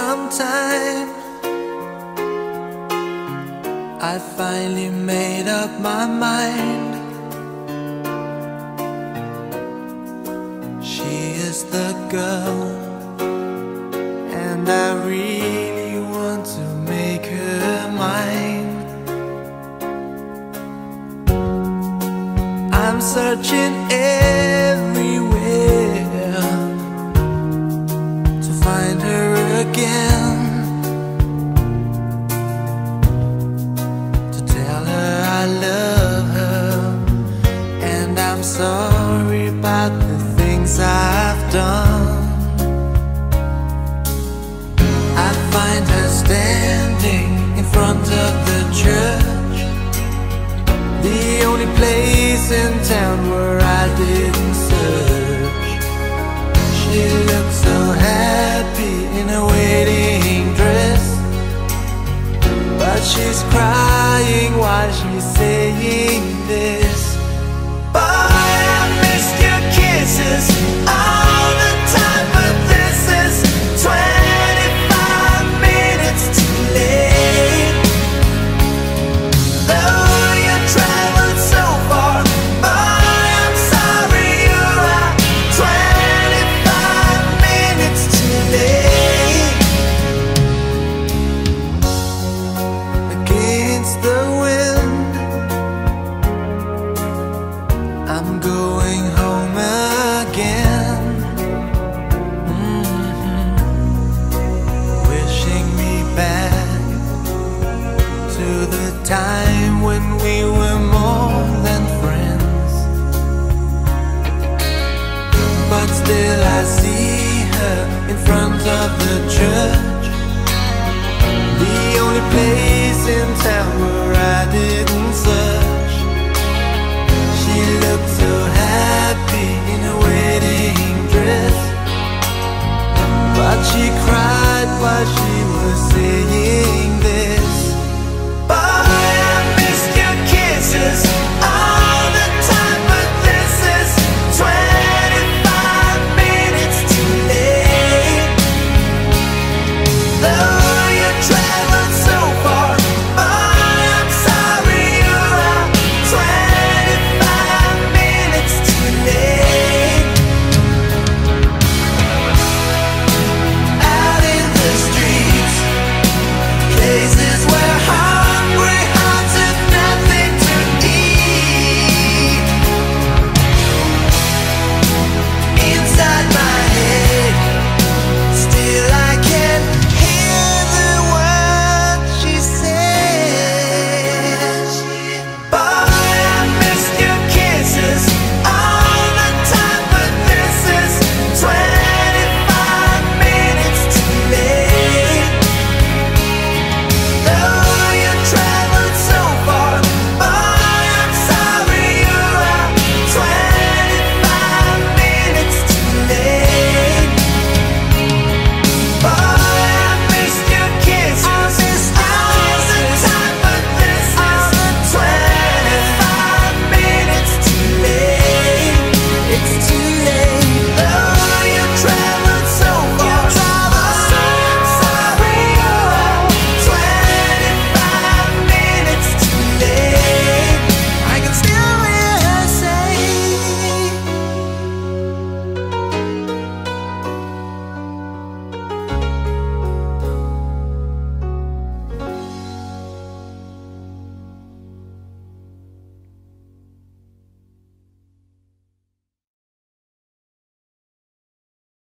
sometime. I finally made up my mind. She is the girl, and I really want to make her mine. I'm searching everywhere to find her again, to tell her I love her, and I'm sorry about the things I've done. I find her standing in front of the church, the only place in town where I didn't search. She looks so happy in her wedding dress, but she's crying while she's saying this. Boy, I missed your kisses all the time, but this is 25 minutes too late. Though you traveled so far, boy, I'm sorry you're out 25 minutes too late. Against the wind, I'm going home again. Wishing me back to the time